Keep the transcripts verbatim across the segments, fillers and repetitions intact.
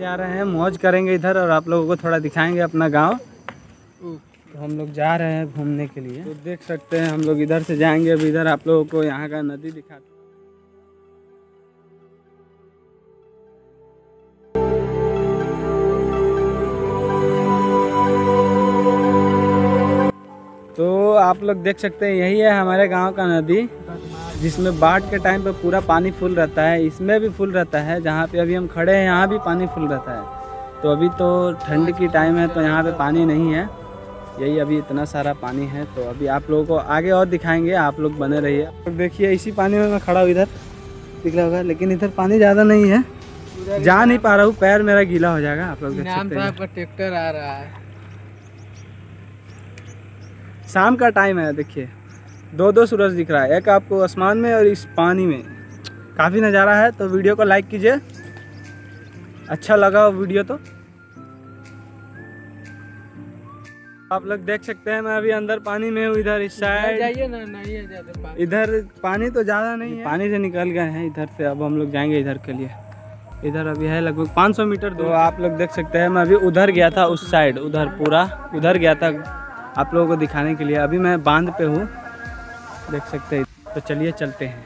जा रहे हैं, मौज करेंगे इधर और आप लोगों को थोड़ा दिखाएंगे अपना गाँव। तो हम लोग जा रहे हैं घूमने के लिए, तो देख सकते हैं हम लोग इधर से जाएंगे। अब इधर आप लोगों को यहाँ का नदी दिखाते हैं। तो आप लोग देख सकते हैं यही है हमारे गांव का नदी, जिसमें बाढ़ के टाइम पे पूरा पानी फुल रहता है। इसमें भी फुल रहता है, जहाँ पे अभी हम खड़े हैं यहाँ भी पानी फुल रहता है। तो अभी तो ठंड की टाइम है तो यहाँ पे पानी नहीं है, यही अभी इतना सारा पानी है। तो अभी आप लोगों को आगे और दिखाएंगे, आप लोग बने रहिए। तो देखिए इसी पानी में मैं खड़ा हूँ, इधर निकला होगा, लेकिन इधर पानी ज़्यादा नहीं है, जा नहीं पा रहा हूँ, पैर मेरा गीला हो जाएगा। आप लोग देख सकते हैं ट्रैक्टर आ रहा है, शाम का टाइम है। देखिए दो दो सूरज दिख रहा है, एक आपको आसमान में और इस पानी में। काफ़ी नज़ारा है, तो वीडियो को लाइक कीजिए, अच्छा लगा हो वीडियो तो। आप लोग देख सकते हैं मैं अभी अंदर पानी में हूँ, इधर इस साइड जाइए ना, नहीं है ज़्यादा पानी। इधर पानी तो ज़्यादा नहीं है, पानी से निकल गए हैं इधर से। अब हम लोग जाएंगे इधर के लिए, इधर अभी है लगभग पाँच सौ मीटर दूर। आप लोग देख सकते हैं मैं अभी उधर गया था, उस साइड उधर पूरा उधर गया था आप लोगों को दिखाने के लिए। अभी मैं बांध पे हूँ, देख सकते हैं। तो चलिए चलते हैं।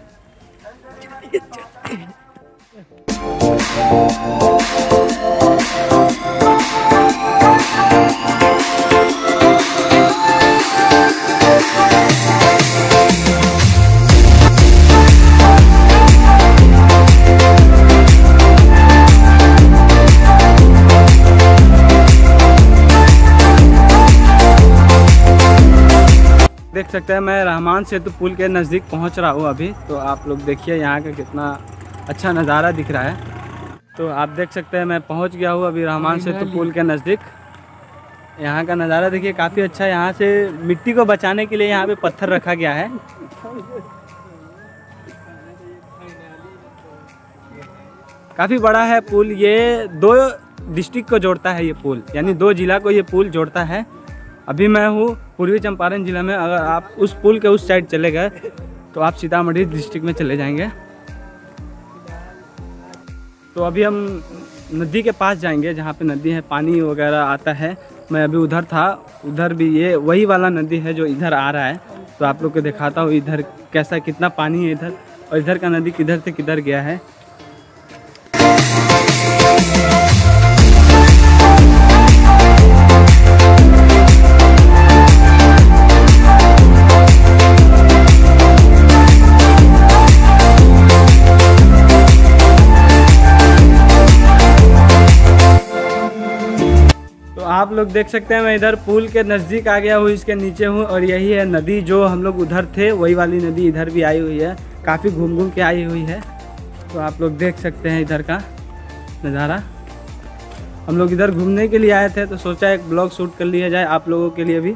देख सकते हैं मैं रहमान सेतु पुल के नज़दीक पहुंच रहा हूं अभी। तो आप लोग देखिए यहाँ का कितना अच्छा नज़ारा दिख रहा है। तो आप देख सकते हैं मैं पहुंच गया हूं अभी रहमान सेतु पुल के नज़दीक। यहाँ का नज़ारा देखिए काफ़ी अच्छा है। यहाँ से मिट्टी को बचाने के लिए यहाँ पे पत्थर रखा गया है। काफ़ी बड़ा है पुल, ये दो डिस्ट्रिक्ट को जोड़ता है ये पुल, यानी दो जिला को ये पुल जोड़ता है। अभी मैं हूँ पूर्वी चंपारण ज़िला में, अगर आप उस पुल के उस साइड चले गए तो आप सीतामढ़ी डिस्ट्रिक्ट में चले जाएंगे। तो अभी हम नदी के पास जाएंगे, जहाँ पे नदी है, पानी वगैरह आता है। मैं अभी उधर था, उधर भी ये वही वाला नदी है जो इधर आ रहा है। तो आप लोग को दिखाता हूँ इधर कैसा कितना पानी है इधर, और इधर का नदी किधर से किधर गया है। आप लोग देख सकते हैं मैं इधर पुल के नज़दीक आ गया हूँ, इसके नीचे हूँ, और यही है नदी जो हम लोग उधर थे, वही वाली नदी इधर भी आई हुई है, काफ़ी घूम घूम के आई हुई है। तो आप लोग देख सकते हैं इधर का नज़ारा। हम लोग इधर घूमने के लिए आए थे तो सोचा एक ब्लॉग शूट कर लिया जाए आप लोगों के लिए भी।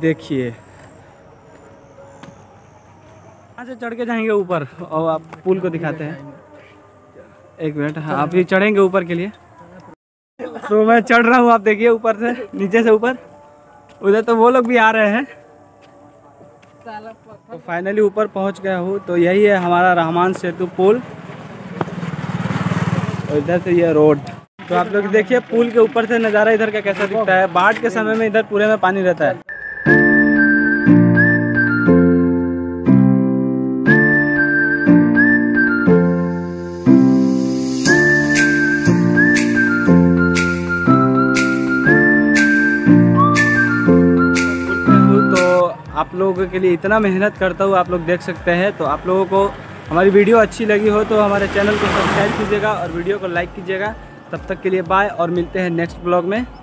देखिए यहाँ से चढ़ के जाएंगे ऊपर, और आप पुल को दिखाते हैं। एक मिनट, हाँ आप ये चढ़ेंगे ऊपर के लिए। तो मैं चढ़ रहा हूँ, आप देखिए ऊपर से, नीचे से ऊपर। उधर तो वो लोग भी आ रहे हैं। तो फाइनली ऊपर पहुँच गया हूँ। तो यही है हमारा रहमान सेतु पुल, और इधर से ये रोड। तो आप लोग देखिए पुल के ऊपर से नज़ारा इधर का कैसा दिखता है। बाढ़ के समय में इधर पूरे में पानी रहता है। आप लोगों के लिए इतना मेहनत करता हूँ, आप लोग देख सकते हैं। तो आप लोगों को हमारी वीडियो अच्छी लगी हो तो हमारे चैनल को सब्सक्राइब कीजिएगा और वीडियो को लाइक कीजिएगा। तब तक के लिए बाय, और मिलते हैं नेक्स्ट ब्लॉग में।